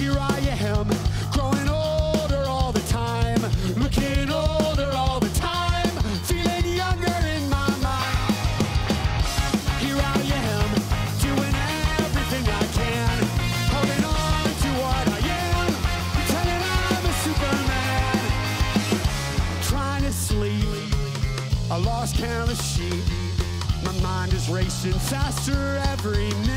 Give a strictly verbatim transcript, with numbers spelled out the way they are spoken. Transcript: Here I am, growing older all the time, looking older all the time, feeling younger in my mind. Here I am, doing everything I can, holding on to what I am, pretending I'm a Superman. Trying to sleep, I lost countless sheep. My mind is racing faster every minute.